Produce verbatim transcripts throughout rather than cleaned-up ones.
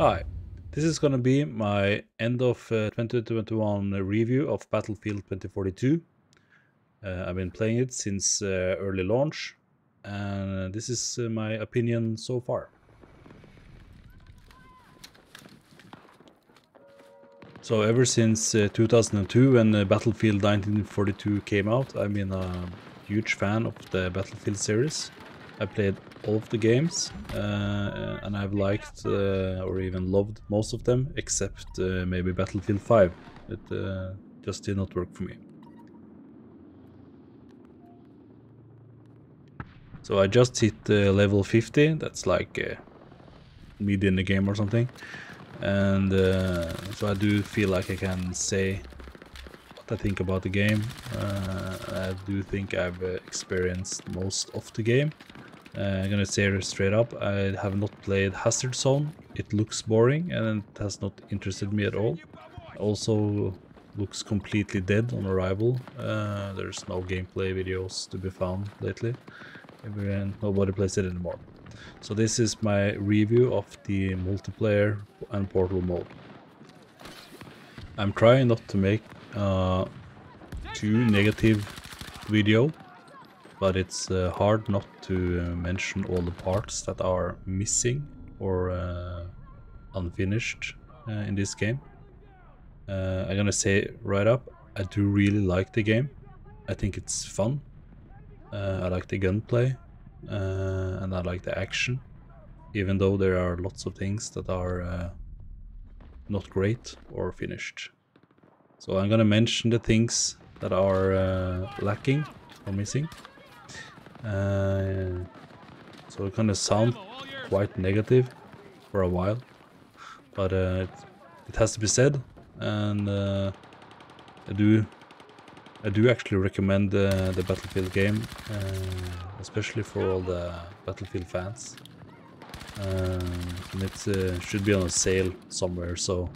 Hi, this is going to be my end of uh, twenty twenty-one review of Battlefield twenty forty-two. Uh, I've been playing it since uh, early launch, and this is uh, my opinion so far. So ever since uh, two thousand two, when uh, Battlefield nineteen forty-two came out, I've been a huge fan of the Battlefield series. I played all of the games, uh, and I've liked uh, or even loved most of them, except uh, maybe Battlefield five. It uh, just did not work for me. So I just hit uh, level fifty, that's like uh, mid in the game or something. And uh, so I do feel like I can say what I think about the game. Uh, I do think I've uh, experienced most of the game. Uh, I'm gonna say it straight up, I have not played Hazard Zone. It looks boring and it has not interested me at all. It also looks completely dead on arrival. Uh, there's no gameplay videos to be found lately. Everyone, nobody plays it anymore. So this is my review of the multiplayer and portal mode. I'm trying not to make uh, too negative video, but it's uh, hard not to uh, mention all the parts that are missing or uh, unfinished uh, in this game. Uh, I'm gonna say right up, I do really like the game. I think it's fun. Uh, I like the gunplay, uh, and I like the action, even though there are lots of things that are uh, not great or finished. So I'm gonna mention the things that are uh, lacking or missing. Uh, so it kind of sound quite negative for a while, but uh, it, it has to be said, and uh, I do I do actually recommend uh, the Battlefield game, uh, especially for all the Battlefield fans. Um, and it uh, should be on a sale somewhere, so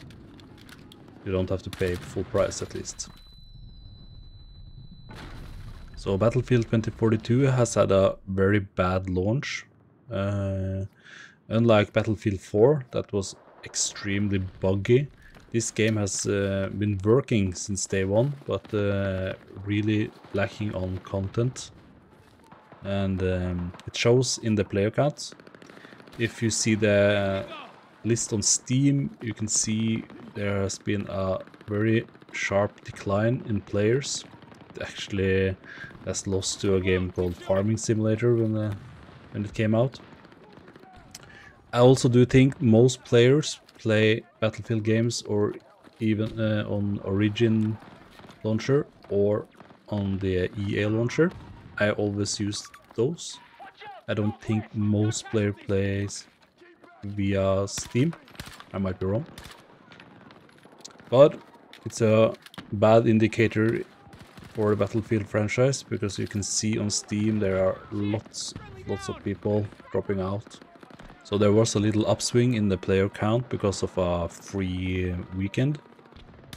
you don't have to pay full price at least. So Battlefield twenty forty-two has had a very bad launch. Uh, unlike Battlefield four, that was extremely buggy, this game has uh, been working since day one, but uh, really lacking on content. And um, it shows in the player count. If you see the list on Steam, you can see there has been a very sharp decline in players. Actually, that's lost to a game called Farming Simulator when uh, when it came out. I also do think most players play Battlefield games or even uh, on Origin launcher or on the E A launcher. I always use those. I don't think most player plays via Steam. I might be wrong, but it's a bad indicator for the Battlefield franchise, because you can see on Steam there are lots lots of people dropping out. So there was a little upswing in the player count because of a free weekend,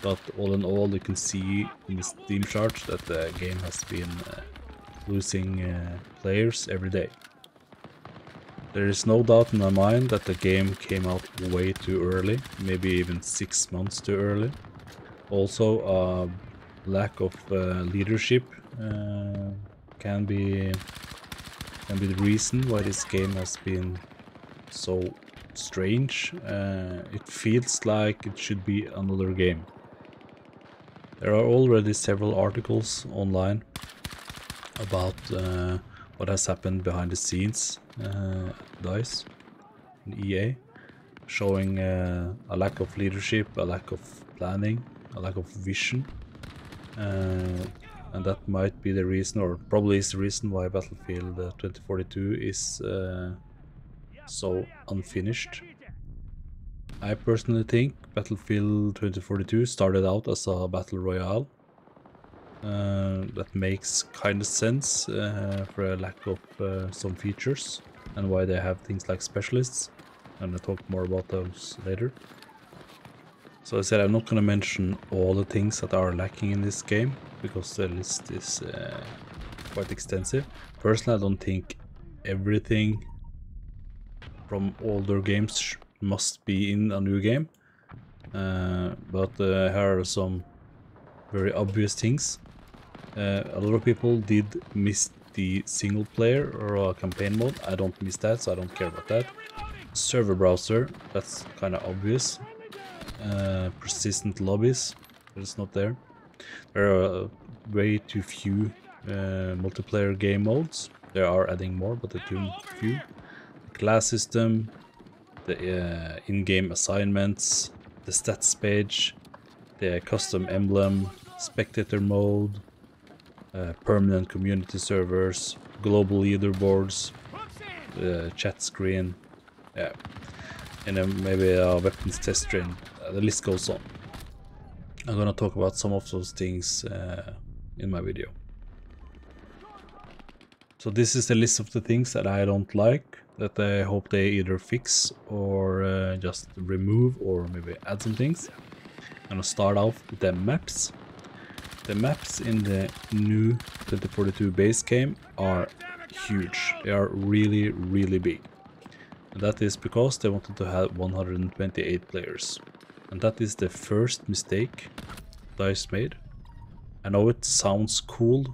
but all in all you can see in the Steam chart that the game has been uh, losing uh, players every day. There is no doubt in my mind that the game came out way too early, maybe even six months too early. Also uh, lack of uh, leadership uh, can be can be the reason why this game has been so strange. Uh, it feels like it should be another game. There are already several articles online about uh, what has happened behind the scenes uh, at DICE and E A, showing uh, a lack of leadership, a lack of planning, a lack of vision. Uh, and that might be the reason, or probably is the reason, why Battlefield uh, twenty forty-two is uh, so unfinished. I personally think Battlefield twenty forty-two started out as a battle royale. Uh, that makes kind of sense uh, for a lack of uh, some features, and why they have things like specialists, and I'll talk more about those later. So I said I'm not going to mention all the things that are lacking in this game, because the list is uh, quite extensive. Personally, I don't think everything from older games must be in a new game. Uh, but uh, here are some very obvious things. Uh, a lot of people did miss the single player or uh, campaign mode. I don't miss that, so I don't care about that. Server browser, that's kind of obvious. Uh, persistent lobbies, it's not there. There are uh, way too few uh, multiplayer game modes. There are adding more, but they're too few. The class system, the uh, in-game assignments, the stats page, the custom emblem, spectator mode, uh, permanent community servers, global leaderboards, the uh, chat screen, yeah, and then maybe a weapons test train. Uh, the list goes on. I'm gonna talk about some of those things uh, in my video. So this is the list of the things that I don't like, that I hope they either fix or uh, just remove or maybe add some things. I'm gonna start off with the maps. The maps in the new twenty forty-two base game are huge. They are really, really big. And that is because they wanted to have one hundred twenty-eight players. And that is the first mistake DICE made. I know it sounds cool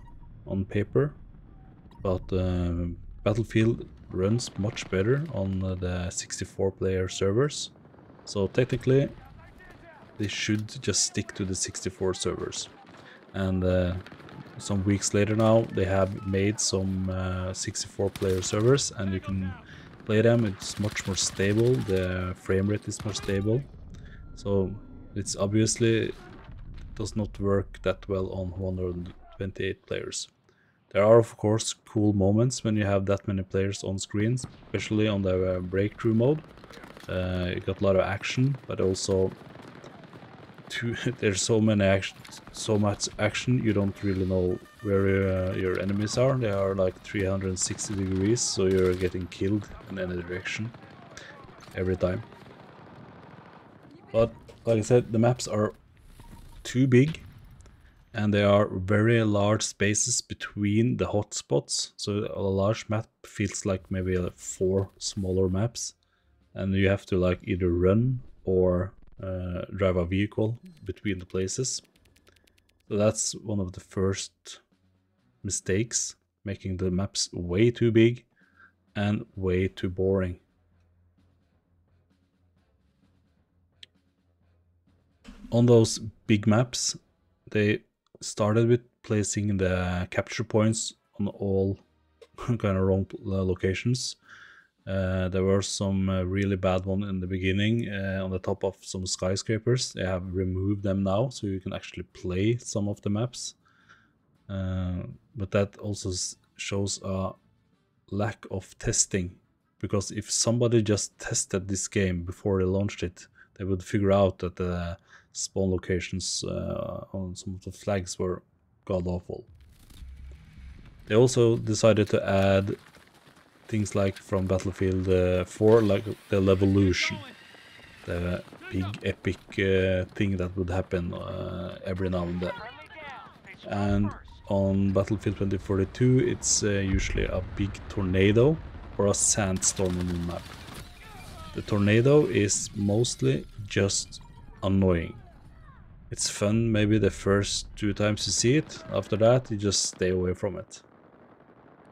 on paper, but uh, Battlefield runs much better on uh, the sixty-four player servers. So technically they should just stick to the sixty-four servers. And uh, some weeks later now they have made some uh, sixty-four player servers, and you can play them. It's much more stable, the frame rate is more stable. So it's obviously does not work that well on one hundred twenty-eight players. There are of course cool moments when you have that many players on screen, especially on the uh, breakthrough mode. Uh, you got a lot of action, but also too, there's so many action, so much action. You don't really know where uh, your enemies are. They are like three hundred sixty degrees, so you're getting killed in any direction every time. But like I said, the maps are too big, and there are very large spaces between the hotspots. So a large map feels like maybe like four smaller maps, and you have to like either run or uh, drive a vehicle between the places. So that's one of the first mistakes, making the maps way too big and way too boring. On those big maps, they started with placing the capture points on all kind of wrong locations. Uh, there were some uh, really bad ones in the beginning uh, on the top of some skyscrapers. They have removed them now, so you can actually play some of the maps. Uh, but that also shows a lack of testing, because if somebody just tested this game before they launched it, they would figure out that the spawn locations uh, on some of the flags were god-awful. They also decided to add things like from Battlefield uh, four, like the Levolution, the big epic uh, thing that would happen uh, every now and then. And on Battlefield twenty forty-two it's uh, usually a big tornado or a sandstorm on the map. The tornado is mostly just annoying. It's fun maybe the first two times you see it. After that you just stay away from it.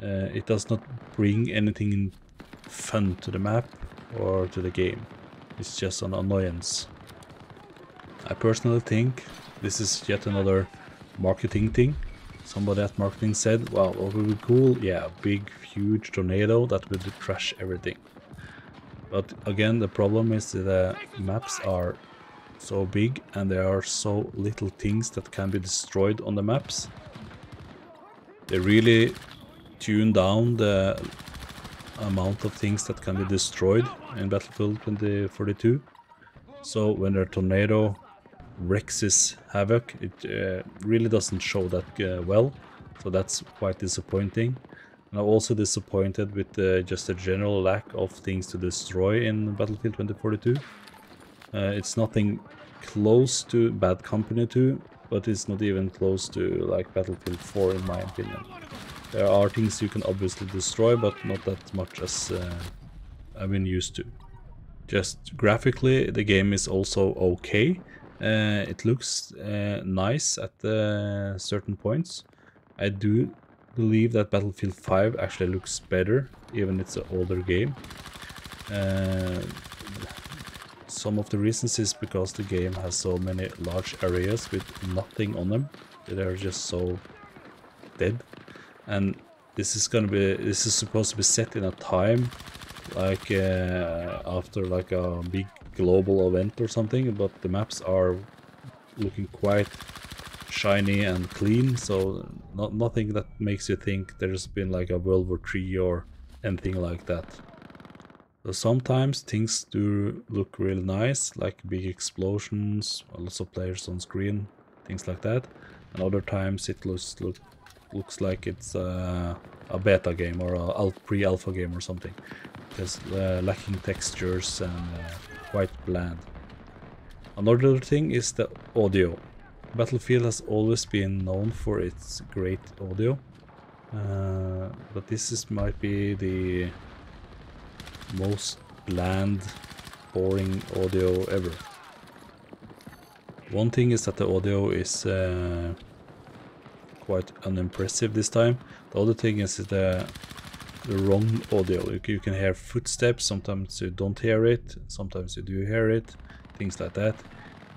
Uh, it does not bring anything fun to the map or to the game. It's just an annoyance. I personally think this is yet another marketing thing. Somebody at marketing said, wow, what would be cool? Yeah, a big huge tornado that would crash everything. But again, the problem is that the maps are so big and there are so little things that can be destroyed on the maps. They really tune down the amount of things that can be destroyed in Battlefield twenty forty-two. So when a tornado wreaks havoc, it uh, really doesn't show that uh, well. So that's quite disappointing. And I'm also disappointed with uh, just a general lack of things to destroy in Battlefield twenty forty-two. Uh, it's nothing close to Bad Company two, but it's not even close to like Battlefield four in my opinion. There are things you can obviously destroy, but not that much as uh, I've been used to. Just graphically, the game is also okay. Uh, it looks uh, nice at uh, certain points. I do believe that Battlefield five actually looks better, even if it's an older game. Uh, some of the reasons is because the game has so many large areas with nothing on them. They are just so dead. And this is gonna be, this is supposed to be set in a time like uh, after like a big global event or something, but the maps are looking quite shiny and clean, so not nothing that makes you think there's been like a World War three or anything like that. So sometimes things do look really nice, like big explosions, lots of players on screen, things like that, and other times it looks look looks like it's uh, a beta game or a pre-alpha game or something, because uh, lacking textures and uh, quite bland. Another thing is the audio. Battlefield has always been known for its great audio, uh, but this is, might be the most bland, boring audio ever. One thing is that the audio is uh, quite unimpressive this time. The other thing is the, the wrong audio. You, you can hear footsteps, sometimes you don't hear it, sometimes you do hear it, things like that.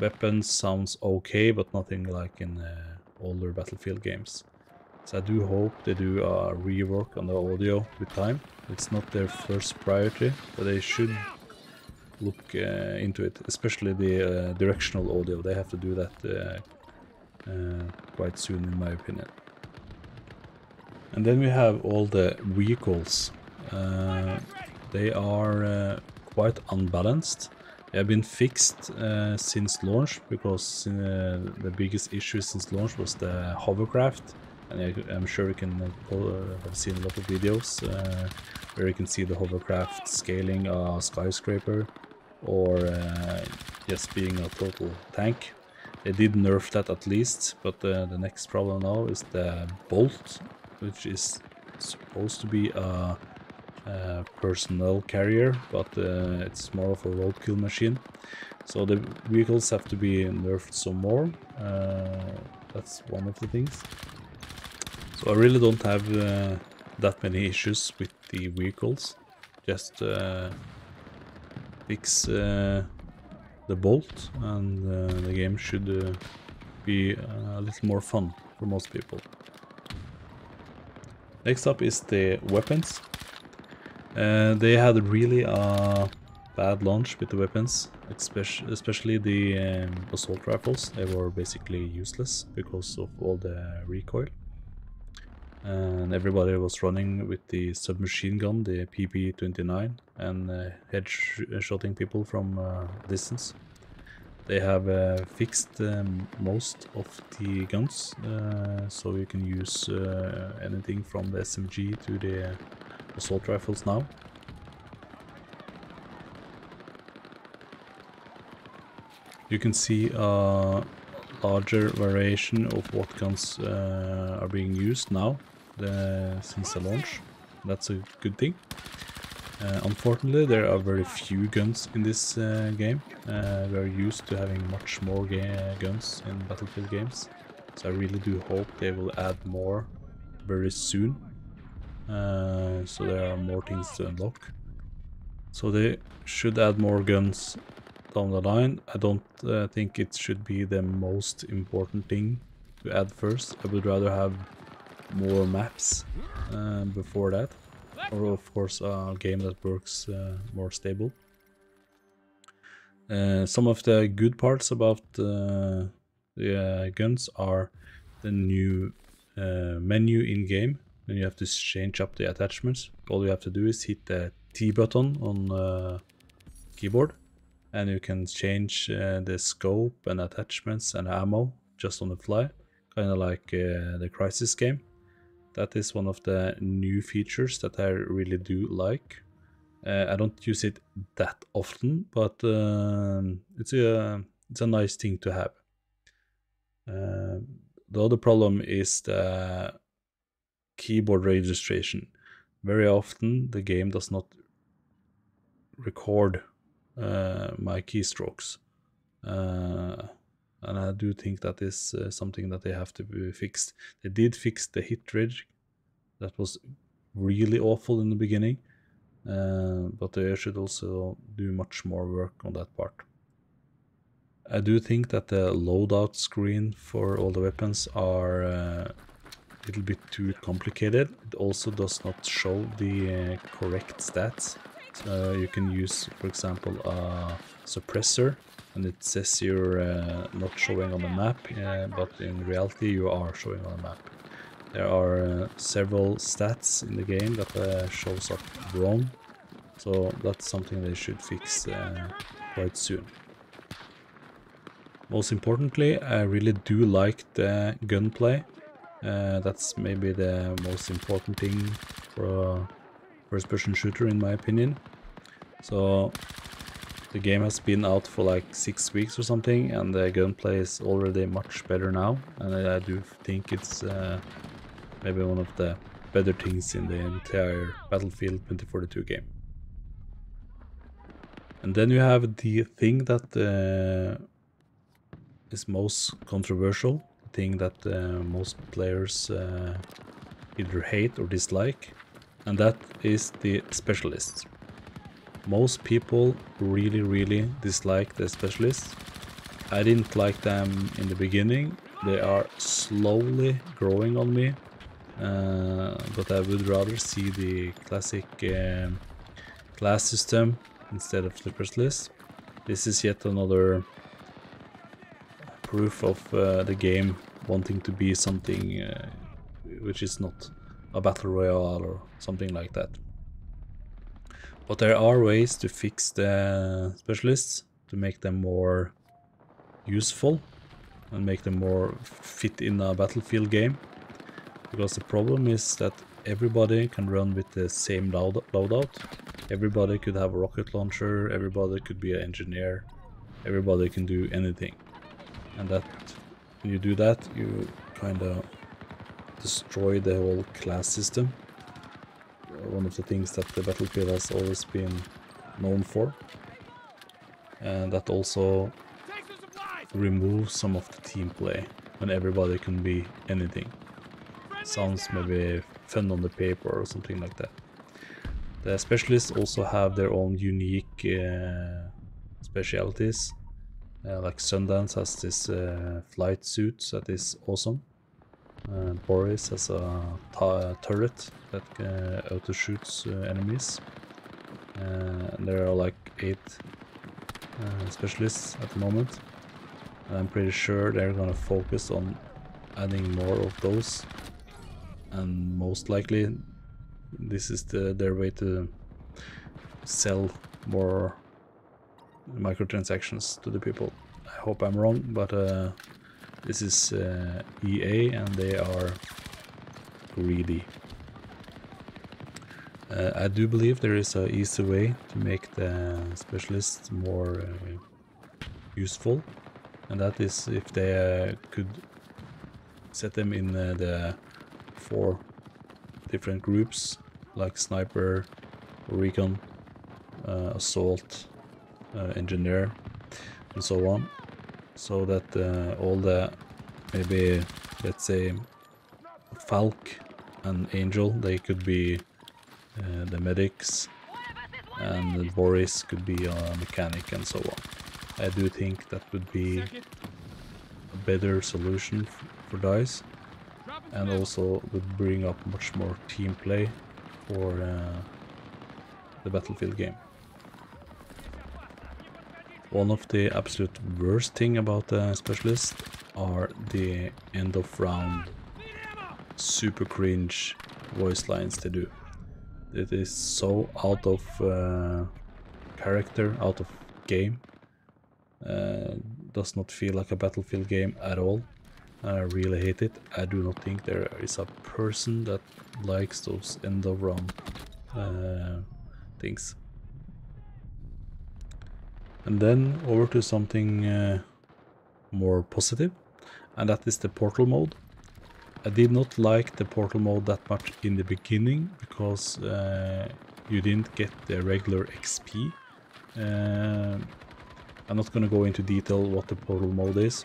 Weapons sounds okay, but nothing like in uh, older Battlefield games. So I do hope they do a rework on the audio with time. It's not their first priority, but they should look uh, into it, especially the uh, directional audio. They have to do that uh, Uh, quite soon, in my opinion. And then we have all the vehicles. Uh, they are uh, quite unbalanced. They have been fixed uh, since launch, because uh, the biggest issue since launch was the hovercraft, and I, I'm sure you can uh, have seen a lot of videos uh, where you can see the hovercraft scaling a skyscraper or uh, just being a total tank. They did nerf that at least, but uh, the next problem now is the Bolt, which is supposed to be a, a personnel carrier, but uh, it's more of a roadkill machine. So the vehicles have to be nerfed some more. Uh, that's one of the things. So I really don't have uh, that many issues with the vehicles. Just uh, fix Uh, the Bolt, and uh, the game should uh, be a little more fun for most people. Next up is the weapons. Uh, they had really a bad launch with the weapons, especially the um, assault rifles. They were basically useless because of all the recoil. And everybody was running with the submachine gun, the P P twenty-nine, and uh, headshotting people from uh, distance. They have uh, fixed um, most of the guns, uh, so you can use uh, anything from the S M G to the assault rifles now. You can see uh, larger variation of what guns uh, are being used now the, since the launch. That's a good thing. Uh, unfortunately, there are very few guns in this uh, game. Uh, we are used to having much more ga guns in Battlefield games, so I really do hope they will add more very soon, uh, so there are more things to unlock. So they should add more guns down the line. I don't uh, think it should be the most important thing to add first. I would rather have more maps uh, before that, or of course a game that works uh, more stable. Uh, some of the good parts about uh, the uh, guns are the new uh, menu in game. Then you have to change up the attachments. All you have to do is hit the T button on the uh, keyboard, and you can change uh, the scope and attachments and ammo just on the fly, kind of like uh, the Crysis game. That is one of the new features that I really do like. Uh, I don't use it that often, but uh, it's a it's a nice thing to have. Uh, the other problem is the keyboard registration. Very often the game does not record uh, my keystrokes. Uh, and I do think that is uh, something that they have to be fixed. They did fix the hit rate. That was really awful in the beginning. Uh, but they should also do much more work on that part. I do think that the loadout screen for all the weapons are uh, a little bit too complicated. It also does not show the uh, correct stats. Uh, you can use, for example, a suppressor, and it says you're uh, not showing on the map, uh, but in reality you are showing on the map. There are uh, several stats in the game that uh, shows up wrong, so that's something they should fix uh, quite soon. Most importantly, I really do like the gunplay. Uh, that's maybe the most important thing for a first-person shooter, in my opinion. So the game has been out for like six weeks or something, and the gunplay is already much better now. And I do think it's uh, maybe one of the better things in the entire Battlefield twenty forty-two game. And then you have the thing that uh, is most controversial, the thing that uh, most players uh, either hate or dislike, and that is the specialists. Most people really, really dislike the specialists. I didn't like them in the beginning. They are slowly growing on me, uh, but I would rather see the classic uh, class system instead of the specialists. This is yet another proof of uh, the game wanting to be something uh, which is not a battle royale or something like that. But there are ways to fix the specialists, to make them more useful and make them more fit in a Battlefield game. Because the problem is that everybody can run with the same loadout. Everybody could have a rocket launcher, everybody could be an engineer, everybody can do anything. And that, when you do that, you kind of destroy the whole class system. One of the things that the Battlefield has always been known for, and that also removes some of the team play when everybody can be anything. Sounds maybe fun on the paper or something like that. The specialists also have their own unique uh, specialities. Uh, like Sundance has this uh, flight suit that is awesome. Uh, Boris has a turret that uh, auto shoots uh, enemies. Uh, there are like eight uh, specialists at the moment. And I'm pretty sure they're gonna focus on adding more of those. And most likely this is the, their way to sell more microtransactions to the people. I hope I'm wrong, but uh, this is uh, E A, and they are greedy. Uh, I do believe there is an easy way to make the specialists more uh, useful, and that is if they uh, could set them in uh, the four different groups, like sniper, recon, uh, assault, uh, engineer, and so on. So that uh, all the, maybe, let's say, Falk and Angel, they could be uh, the medics, and Boris could be a mechanic and so on. I do think that would be a better solution for DICE, and also would bring up much more team play for uh, the Battlefield game. One of the absolute worst thing about the specialists are the end of round super cringe voice lines they do. It is so out of uh, character, out of game. Uh, does not feel like a Battlefield game at all. I really hate it. I do not think there is a person that likes those end of round uh, things. And then over to something uh, more positive, and that is the portal mode. I did not like the portal mode that much in the beginning, because uh, you didn't get the regular X P Uh, I'm not going to go into detail what the portal mode is.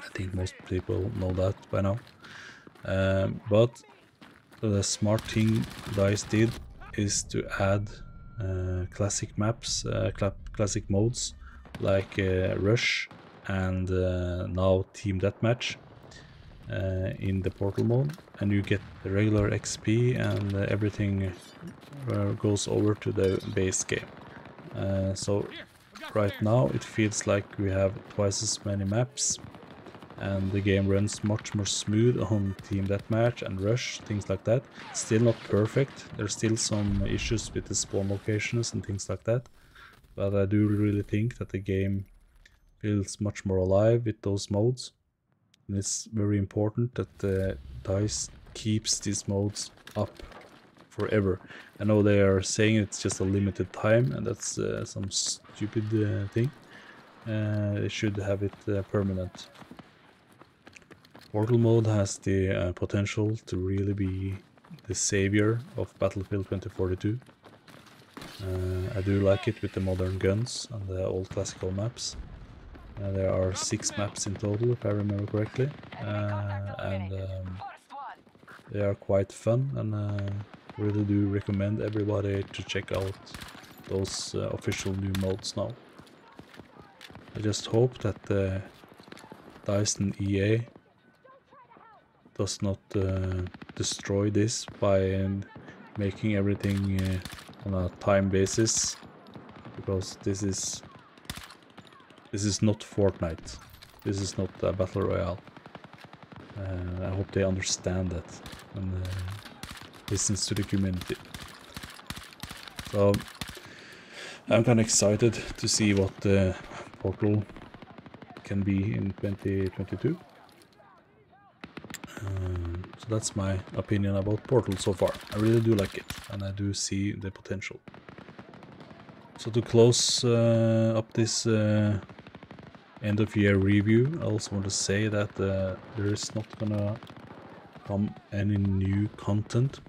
I think most people know that by now. Um, but the smart thing DICE did is to add uh, classic maps, uh, cl classic modes like uh, Rush and uh, now Team Deathmatch uh, in the portal mode, and you get the regular X P and uh, everything uh, goes over to the base game. Uh, so right now it feels like we have twice as many maps, and the game runs much more smooth on Team Deathmatch and Rush, things like that. Still not perfect, there's still some issues with the spawn locations and things like that, but I do really think that the game feels much more alive with those modes, and it's very important that the DICE keeps these modes up forever. I know they are saying it's just a limited time, and that's uh, some stupid uh, thing. Uh, they should have it uh, permanent. Portal mode has the uh, potential to really be the savior of Battlefield twenty forty-two. Uh, I do like it with the modern guns and the old classical maps. Uh, there are six maps in total, if I remember correctly, uh, and um, they are quite fun, and uh, really do recommend everybody to check out those uh, official new modes now. I just hope that uh, DICE and E A does not uh, destroy this by uh, making everything uh, on a time basis, because this is this is not Fortnite. This is not a battle royale. Uh, I hope they understand that and uh, listens to the community. So I'm kind of excited to see what the uh, portal can be in twenty twenty-two. Um, so that's my opinion about Portal so far. I really do like it, and I do see the potential. So to close uh, up this uh, end of year review, I also want to say that uh, there is not gonna come any new content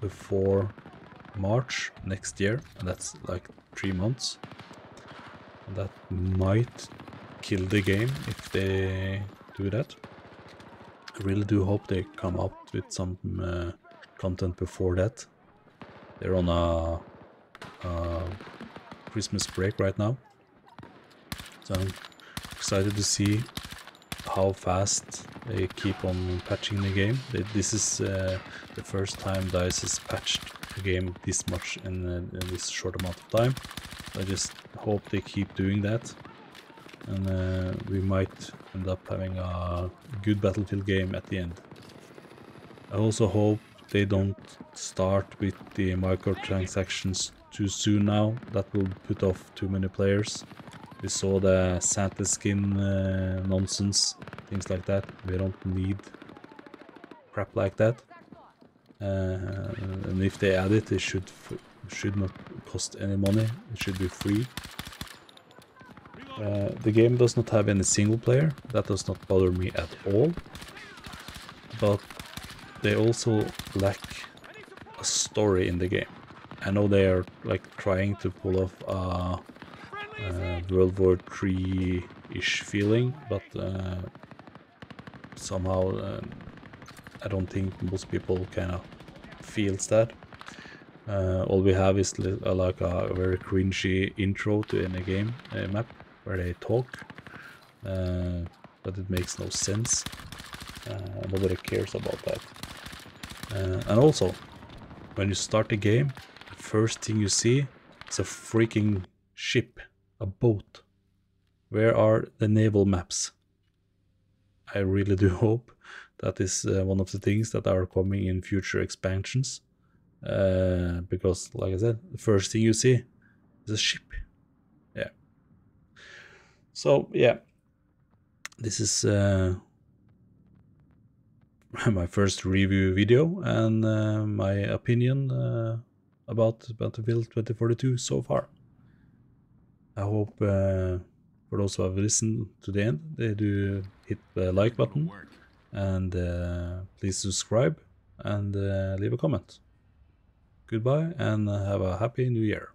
before March next year, and that's like three months. And that might kill the game if they do that. I really do hope they come up with some uh, content before that. They're on a, a Christmas break right now, so I'm excited to see how fast they keep on patching the game. This is uh, the first time DICE has patched the game this much in, uh, in this short amount of time. I just hope they keep doing that, and uh, we might end up having a good Battlefield game at the end. I also hope they don't start with the microtransactions too soon now. That will put off too many players. We saw the Santa skin uh, nonsense, things like that. We don't need crap like that. Uh, and if they add it, it should f should not cost any money. It should be free. Uh, the game does not have any single player. That does not bother me at all. But they also lack a story in the game. I know they are like trying to pull off a, a World War three-ish feeling, but uh, somehow uh, I don't think most people kind of feels that. Uh, all we have is uh, like a very cringy intro to any game uh, map, where they talk, uh, but it makes no sense. Uh, nobody cares about that. Uh, and also, when you start the game, the first thing you see is a freaking ship, a boat. Where are the naval maps? I really do hope that is uh, one of the things that are coming in future expansions, uh, because, like I said, the first thing you see is a ship. Yeah. So yeah, this is uh, my first review video and uh, my opinion uh, about Battlefield twenty forty-two so far. I hope uh, for those who have listened to the end, they do hit the like button, and uh, please subscribe and uh, leave a comment. Goodbye, and have a happy new year.